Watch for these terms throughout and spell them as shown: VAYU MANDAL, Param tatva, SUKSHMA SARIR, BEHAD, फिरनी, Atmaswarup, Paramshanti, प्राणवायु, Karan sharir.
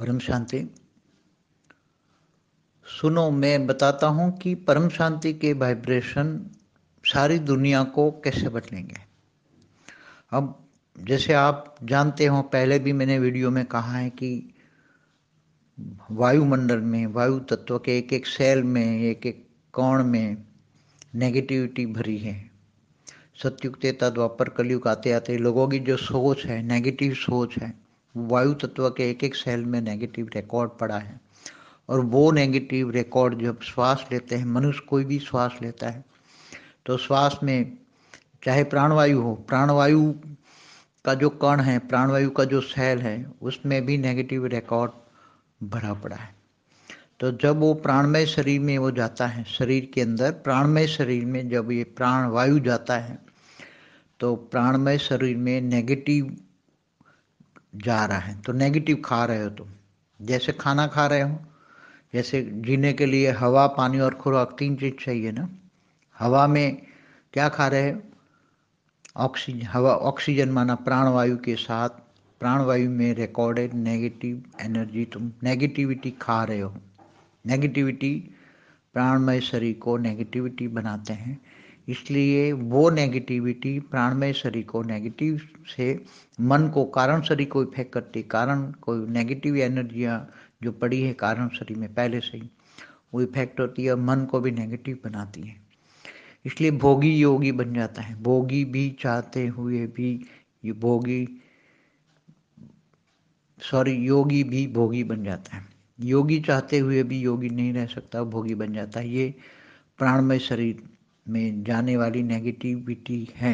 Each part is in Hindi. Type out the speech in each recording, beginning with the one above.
परम शांति। सुनो, मैं बताता हूं कि परम शांति के वाइब्रेशन सारी दुनिया को कैसे बदलेंगे। अब जैसे आप जानते हो, पहले भी मैंने वीडियो में कहा है कि वायुमंडल में, वायु तत्व के एक एक सेल में, एक एक कोण में नेगेटिविटी भरी है। सतयुग त्रेता द्वापर कलयुग आते आते लोगों की जो सोच है, नेगेटिव सोच है, वायु तत्व के एक एक सेल में नेगेटिव रिकॉर्ड पड़ा है। और वो नेगेटिव रिकॉर्ड जब श्वास लेते हैं, मनुष्य कोई भी श्वास लेता है तो श्वास में चाहे प्राणवायु हो, प्राणवायु का जो कण है, प्राणवायु का जो सेल है, उसमें भी नेगेटिव रिकॉर्ड भरा पड़ा है। तो जब वो प्राणमय शरीर में वो जाता है, शरीर के अंदर प्राणमय शरीर में जब ये प्राणवायु जाता है तो प्राणमय शरीर में नेगेटिव जा रहा है। तो नेगेटिव खा रहे हो तुम, जैसे खाना खा रहे हो, जैसे जीने के लिए हवा, पानी और खुराक, तीन चीज़ चाहिए ना। हवा में क्या खा रहे हो? ऑक्सीजन। हवा ऑक्सीजन माना प्राणवायु के साथ, प्राणवायु में रिकॉर्डेड नेगेटिव एनर्जी, तुम नेगेटिविटी खा रहे हो। नेगेटिविटी, प्राणमय शरीर को नेगेटिविटी बनाते हैं, इसलिए वो नेगेटिविटी प्राणमय शरीर को नेगेटिव से मन को, कारण शरीर को इफेक्ट करती। कारण कोई नेगेटिव एनर्जियाँ जो पड़ी है कारण शरीर में पहले से ही, वो इफेक्ट होती है और मन को भी नेगेटिव बनाती है। इसलिए भोगी योगी बन जाता है। भोगी भी चाहते हुए भी ये योगी भी भोगी बन जाता है। योगी चाहते हुए भी योगी नहीं रह सकता, भोगी बन जाता है। ये प्राणमय शरीर में जाने वाली नेगेटिविटी है।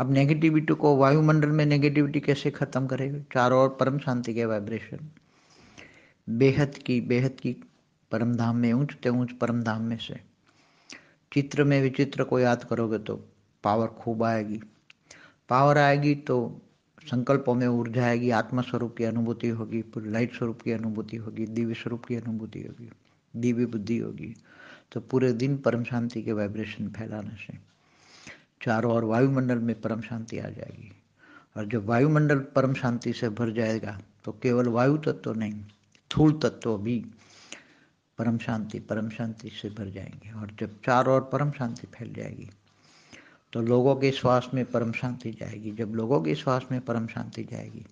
अब नेगेटिविटी को वायुमंडल में नेगेटिविटी कैसे खत्म करेगा? चारों ओर परम शांति के वाइब्रेशन, बेहद की परम धाम में, ऊंचते ऊंच परम धाम में से चित्र में विचित्र को याद करोगे तो पावर खूब आएगी। पावर आएगी तो संकल्पों में ऊर्जा आएगी, आत्मा स्वरूप की अनुभूति होगी, लाइट स्वरूप की अनुभूति होगी, दिव्य स्वरूप की अनुभूति होगी, दिव्य बुद्धि होगी। तो पूरे दिन परम शांति के वाइब्रेशन फैलाने से चारों ओर वायुमंडल में परम शांति आ जाएगी। और जब वायुमंडल परम शांति से भर जाएगा तो केवल वायु तत्व नहीं, थूल तत्व भी परम शांति से भर जाएंगे। और जब चारों ओर परम शांति फैल जाएगी तो लोगों के श्वास में परम शांति जाएगी। जब लोगों के श्वास में परम शांति जाएगी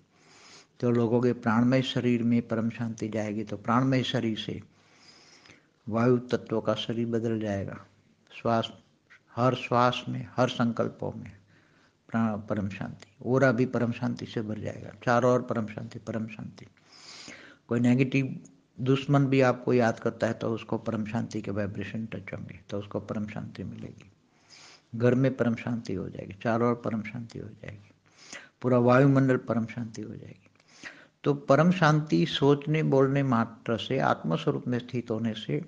तो लोगों के प्राणमय शरीर में परम शांति जाएगी। तो प्राणमय शरीर से वायु तत्वों का शरीर बदल जाएगा। श्वास, हर श्वास में, हर संकल्पों में परम शांति, ओरा भी परम शांति से भर जाएगा। चारों ओर परम शांति। कोई नेगेटिव दुश्मन भी आपको याद करता है तो उसको परम शांति के वाइब्रेशन टच होंगे, तो उसको परम शांति मिलेगी। घर में परम शांति हो जाएगी, चारों ओर परम शांति हो जाएगी, पूरा वायुमंडल परम शांति हो जाएगी। तो परम शांति सोचने बोलने मात्र से, आत्मस्वरूप में स्थित होने से,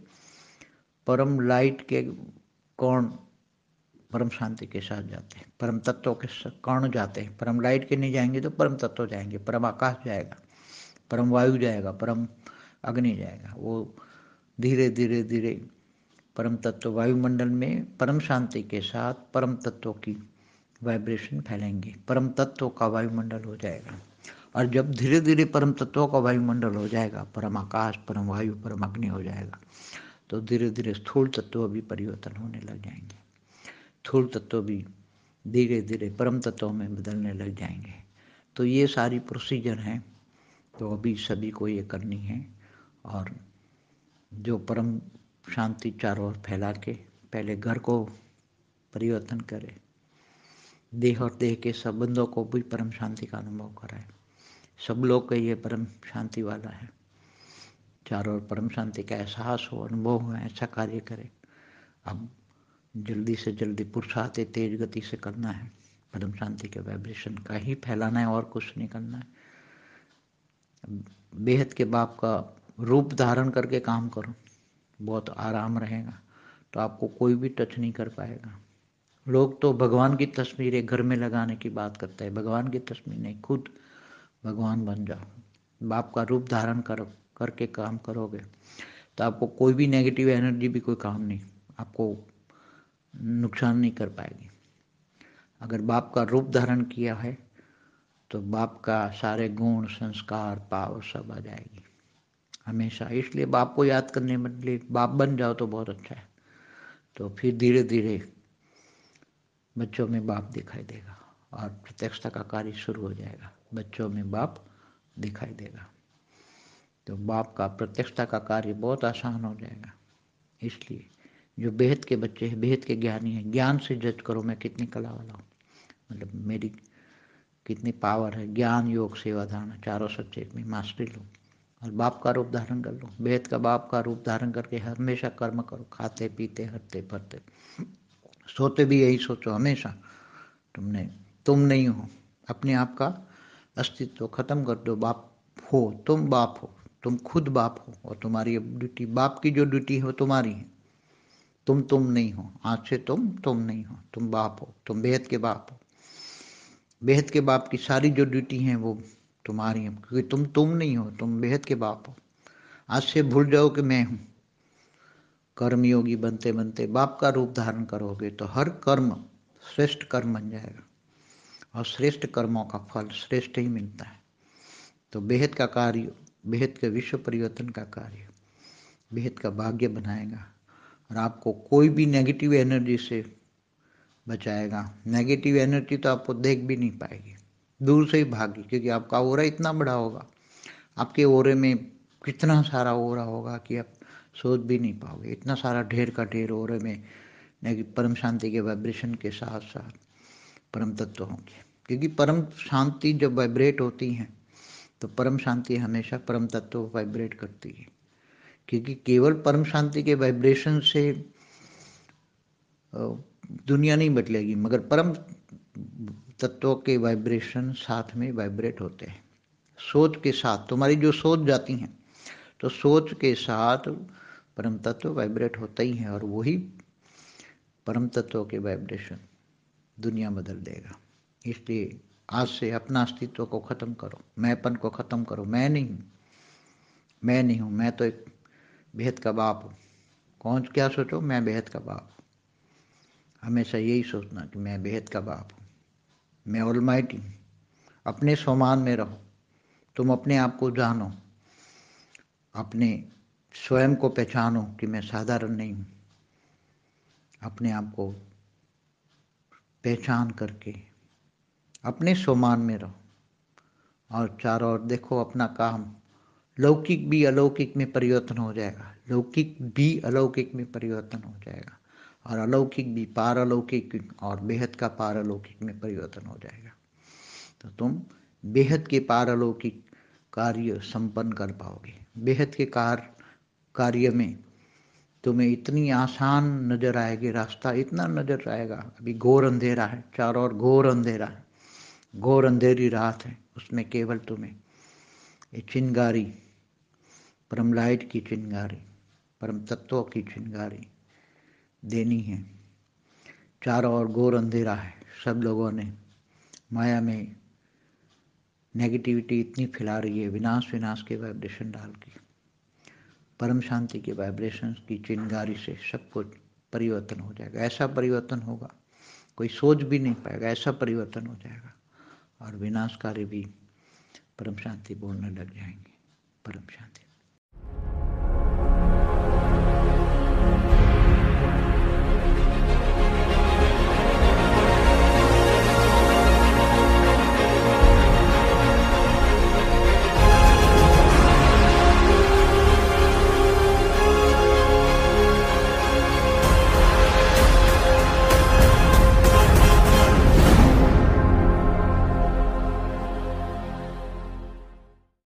परम लाइट के कण परम शांति के साथ जाते हैं, परम तत्व के कण जाते हैं। परम लाइट के नहीं जाएंगे तो परम तत्व जाएंगे, परम आकाश जाएगा, परम वायु जाएगा, परम अग्नि जाएगा। वो धीरे धीरे धीरे परम तत्व वायुमंडल में परम शांति के साथ परम तत्व की वाइब्रेशन फैलेंगे, परम तत्व का वायुमंडल हो जाएगा। और जब धीरे धीरे परम तत्वों का वायुमंडल हो जाएगा, परम आकाश, परम वायु, परम अग्नि हो जाएगा, तो धीरे धीरे स्थूल तत्व भी परिवर्तन होने लग जाएंगे। स्थूल तत्व भी धीरे धीरे परम तत्वों में बदलने लग जाएंगे। तो ये सारी प्रोसीजर है। तो अभी सभी को ये करनी है। और जो परम शांति चारों ओर फैला के पहले घर को परिवर्तन करे, देह और देह के संबंधों को भी परम शांति का अनुभव कराए। सब लोग के ये परम शांति वाला है, चारों ओर परम शांति का एहसास हो, अनुभव हो, ऐसा कार्य करें। अब जल्दी से जल्दी पुरुषार्थ तेज गति से करना है। परम शांति के वाइब्रेशन का ही फैलाना है और कुछ नहीं करना है। बेहद के बाप का रूप धारण करके काम करो, बहुत आराम रहेगा। तो आपको कोई भी टच नहीं कर पाएगा। लोग तो भगवान की तस्वीरें घर में लगाने की बात करते हैं, भगवान की तस्वीर नहीं, खुद भगवान बन जाओ। बाप का रूप धारण करके काम करोगे तो आपको कोई भी नेगेटिव एनर्जी भी कोई काम नहीं, आपको नुकसान नहीं कर पाएगी। अगर बाप का रूप धारण किया है तो बाप का सारे गुण संस्कार पावर सब आ जाएगी हमेशा। इसलिए बाप को याद करने बदले बाप बन जाओ तो बहुत अच्छा है। तो फिर धीरे धीरे बच्चों में बाप दिखाई देगा और प्रत्यक्षता का कार्य शुरू हो जाएगा। बच्चों में बाप दिखाई देगा तो बाप का प्रत्यक्षता का कार्य बहुत आसान हो जाएगा। इसलिए जो बेहद के बच्चे हैं, बेहद के ज्ञानी हैं, ज्ञान से जज करो मैं कितनी कला वाला हूँ, मतलब मेरी कितनी पावर है। ज्ञान योग सेवा धारणा चारों सब्जेक्ट में मास्टरी लो और बाप का रूप धारण कर लो। बेहद का बाप का रूप धारण करके हमेशा कर्म करो, खाते पीते हटते फरते, सोते भी यही सोचो हमेशा, तुमने तुम नहीं हो, अपने आप का अस्तित्व खत्म कर दो। बाप हो, तुम बाप हो, तुम खुद बाप हो और तुम्हारी ड्यूटी, बाप की जो ड्यूटी है वो तुम्हारी है। तुम नहीं हो, आज से तुम नहीं हो, तुम बाप हो, तुम बेहद के बाप हो। बेहद के बाप की सारी जो ड्यूटी है वो तुम्हारी है, क्योंकि तुम नहीं हो, तुम बेहद के बाप हो। आज से भूल जाओ कि मैं हूँ। कर्मयोगी बनते बनते बाप का रूप धारण करोगे तो हर कर्म श्रेष्ठ कर्म बन जाएगा और श्रेष्ठ कर्मों का फल श्रेष्ठ ही मिलता है। तो बेहद का कार्य, बेहद के विश्व परिवर्तन का कार्य बेहद का भाग्य बनाएगा और आपको कोई भी नेगेटिव एनर्जी से बचाएगा। नेगेटिव एनर्जी तो आपको देख भी नहीं पाएगी, दूर से ही भागी, क्योंकि आपका ओरा इतना बड़ा होगा, आपके ओरे में कितना सारा ओरा होगा कि आप सोच भी नहीं पाओगे। इतना सारा ढेर का ढेर ओरे में परम शांति के वाइब्रेशन के साथ साथ परम तत्व होंगे, क्योंकि परम शांति जब वाइब्रेट होती है तो परम शांति हमेशा परम तत्व वाइब्रेट करती है, क्योंकि केवल परम शांति के वाइब्रेशन से दुनिया नहीं बदलेगी, मगर परम तत्वों के वाइब्रेशन साथ में वाइब्रेट होते हैं। सोच के साथ तुम्हारी जो सोच जाती हैं तो सोच के साथ परम तत्व वाइब्रेट होता ही है और वही परम तत्वों के वाइब्रेशन दुनिया बदल देगा। इसलिए आज से अपना अस्तित्व को खत्म करो, मैंपन को खत्म करो। मैं नहीं हूँ, मैं नहीं हूँ, मैं तो एक बेहद का बाप हूँ। कौन क्या सोचो, मैं बेहद का बाप हूँ। हमेशा यही सोचना कि मैं बेहद का बाप हूँ, मैं ऑलमाइटी हूँ। अपने सम्मान में रहो, तुम अपने आप को जानो, अपने स्वयं को पहचानो कि मैं साधारण नहीं हूँ। अपने आप को पहचान करके अपने सम्मान में रहो और चारों ओर देखो, अपना काम लौकिक भी अलौकिक में परिवर्तन हो जाएगा, लौकिक भी अलौकिक में परिवर्तन हो जाएगा और अलौकिक भी पारलौकिक और बेहद का पारलौकिक में परिवर्तन हो जाएगा। तो तुम बेहद के पारलौकिक कार्य संपन्न कर पाओगे। बेहद के कार्य में तुम्हें इतनी आसान नजर आएगी, रास्ता इतना नजर आएगा। अभी घोर अंधेरा है, चारों ओर घोर अंधेरा है, घोर अंधेरी रात है, उसमें केवल तुम्हें ये चिंगारी, परम लाइट की चिंगारी, परम तत्वों की चिंगारी देनी है। चारों ओर घोर अंधेरा है, सब लोगों ने माया में नेगेटिविटी इतनी फैला रही है, विनाश के वाइब्रेशन डाल के। परम शांति के वाइब्रेशन की चिंगारी से सब कुछ परिवर्तन हो जाएगा। ऐसा परिवर्तन होगा कोई सोच भी नहीं पाएगा, ऐसा परिवर्तन हो जाएगा और विनाशकारी भी परम शांति बोलने लग जाएंगे। परम शांति।